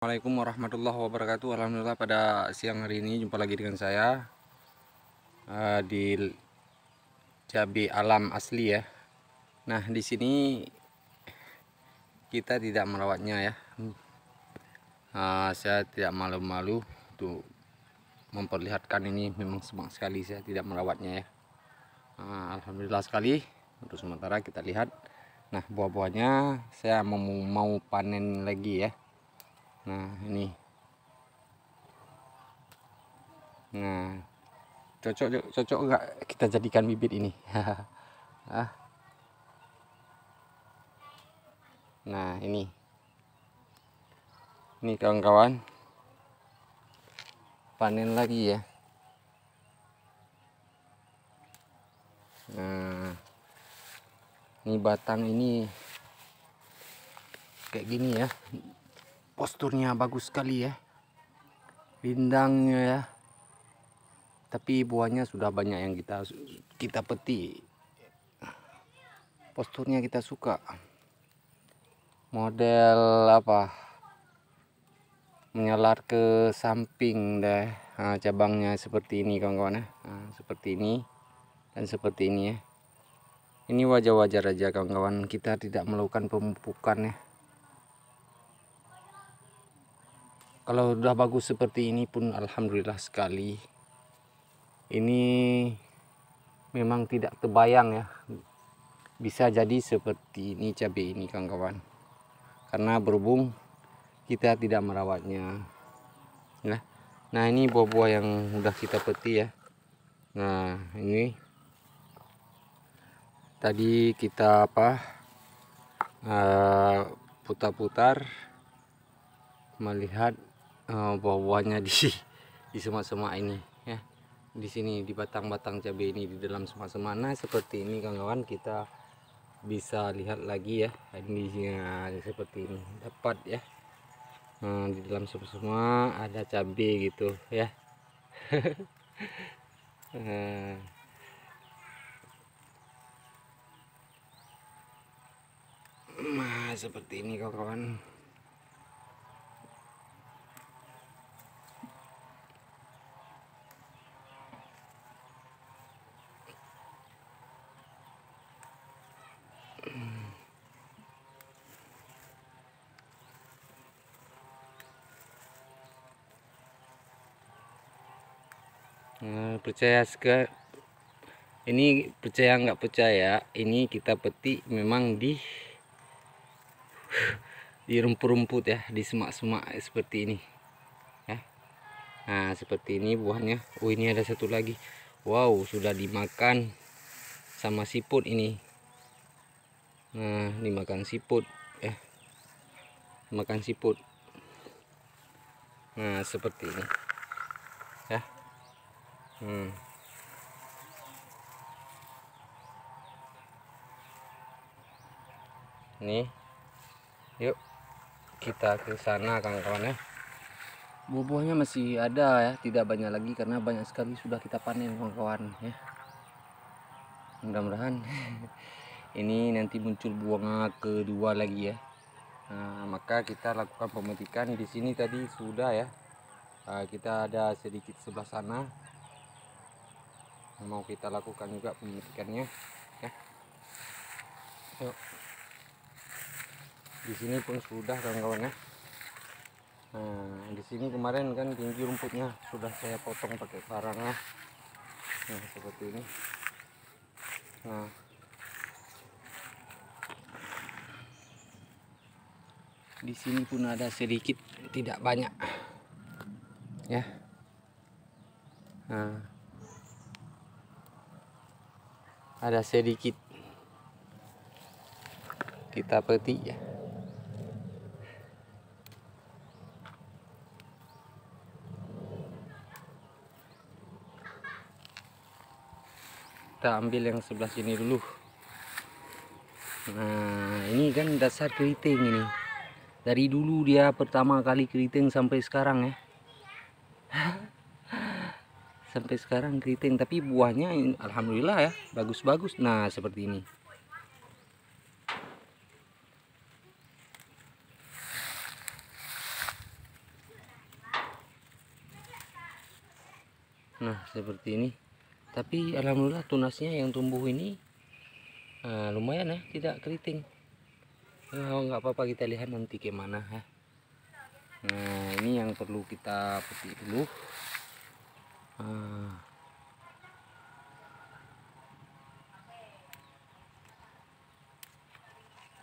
Assalamualaikum warahmatullahi wabarakatuh. Alhamdulillah pada siang hari ini jumpa lagi dengan saya di Cabe Alam Asli ya. Nah di sini kita tidak merawatnya ya. Saya tidak malu-malu untuk memperlihatkan ini, memang senang sekali saya tidak merawatnya ya. Alhamdulillah sekali. Untuk sementara kita lihat. Nah buah-buahnya saya mau panen lagi ya. Nah ini, nah cocok nggak kita jadikan bibit ini? Nah ini kawan-kawan, panen lagi ya. Nah ini batang ini kayak gini ya. Posturnya bagus sekali ya, bindangnya ya, tapi buahnya sudah banyak yang kita petik. Posturnya kita suka, model apa, menyelar ke samping deh. Nah, cabangnya seperti ini kawan-kawan ya. Nah, seperti ini dan seperti ini ya. Ini wajar-wajar aja kawan-kawan, kita tidak melakukan pemupukan ya. Kalau udah bagus seperti ini pun alhamdulillah sekali. Ini memang tidak terbayang ya, bisa jadi seperti ini cabai ini kawan-kawan, karena berhubung kita tidak merawatnya. Nah ini buah-buah yang udah kita petik ya. Nah ini tadi kita putar-putar melihat buah-buahnya di semak-semak ini ya, di sini di batang-batang cabai ini di dalam semak-semak. Nah seperti ini kawan-kawan, kita bisa lihat lagi ya, ini ya, seperti ini dapat ya. Nah, di dalam semak-semak ada cabai gitu ya. Nah seperti ini kawan-kawan. Percaya sekali ini, percaya nggak percaya, ini kita petik memang di rumput-rumput ya, di semak-semak seperti ini ya. Nah seperti ini buahnya. Oh ini ada satu lagi, wow, sudah dimakan sama siput ini. Nah dimakan siput ya, makan siput. Nah seperti ini ya. Nih, yuk kita ke sana kawan-kawan ya. Buah-buahnya masih ada ya, tidak banyak lagi karena banyak sekali sudah kita panen kawan-kawan ya. Mudah-mudahan ini nanti muncul bunga kedua lagi ya. Nah, maka kita lakukan pemetikan di sini tadi sudah ya. Kita ada sedikit sebelah sana, mau kita lakukan juga pemetikannya ya. Yuk. Di sini pun sudah kawan-kawan ya. Nah, di sini kemarin kan tinggi rumputnya sudah saya potong pakai parangnya. Nah, seperti ini. Nah. Di sini pun ada sedikit, tidak banyak. Ya. Nah. Ada sedikit kita petik ya. Kita ambil yang sebelah sini dulu. Nah ini kan dasar keriting ini, dari dulu dia pertama kali keriting sampai sekarang ya. Sampai sekarang keriting, tapi buahnya alhamdulillah ya, bagus-bagus. Nah seperti ini. Nah seperti ini. Tapi alhamdulillah tunasnya yang tumbuh ini lumayan ya, tidak keriting. Nggak apa-apa, kita lihat nanti gimana ya. Nah ini yang perlu kita petik dulu.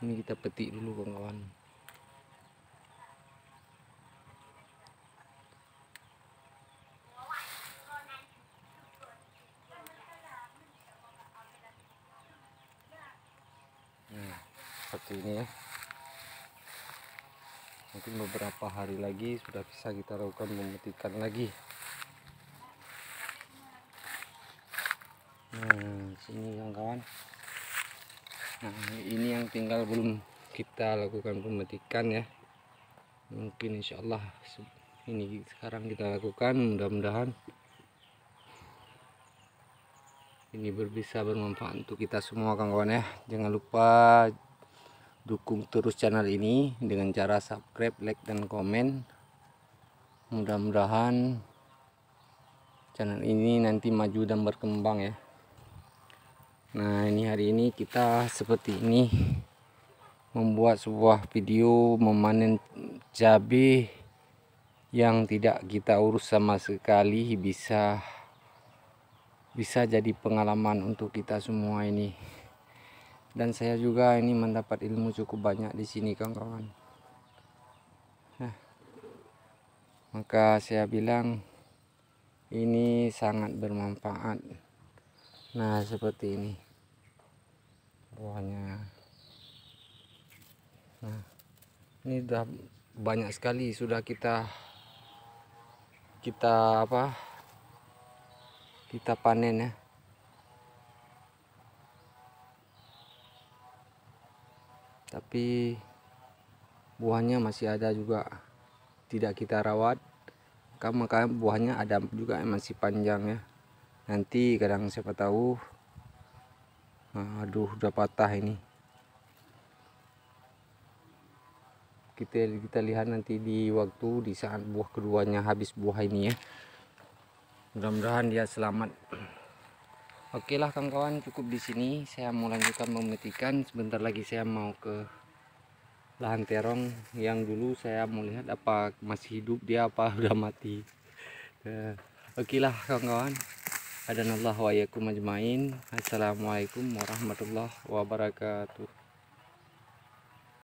Ini kita petik dulu kawan-kawan. Seperti ini ya. Mungkin beberapa hari lagi sudah bisa kita lakukan memetikan lagi. Sini kawan-kawan. Nah, ini yang tinggal belum kita lakukan pemetikan ya. Mungkin insyaallah ini sekarang kita lakukan, mudah-mudahan ini bisa bermanfaat untuk kita semua kawan-kawan ya. Jangan lupa dukung terus channel ini dengan cara subscribe, like, dan komen. Mudah-mudahan channel ini nanti maju dan berkembang ya. Nah ini hari ini kita seperti ini membuat sebuah video memanen cabai yang tidak kita urus sama sekali, bisa jadi pengalaman untuk kita semua ini. Dan saya juga ini mendapat ilmu cukup banyak di sini kawan-kawan. Nah, maka saya bilang ini sangat bermanfaat. Nah seperti ini buahnya. Nah, ini sudah banyak sekali sudah kita panen ya. Tapi buahnya masih ada juga, tidak kita rawat. Maka buahnya ada juga yang masih panjang ya. Nanti kadang siapa tahu, aduh udah patah ini. Kita lihat nanti di waktu di saat buah keduanya habis buah ini ya. Mudah-mudahan dia selamat. Oke lah kawan-kawan, cukup di sini. Saya mau lanjutkan memetikan. Sebentar lagi saya mau ke lahan terong yang dulu saya mau lihat apa masih hidup dia apa udah mati. Oke lah kawan-kawan. Adanallahu wa iyyakum ajmain. Assalamualaikum warahmatullahi wabarakatuh.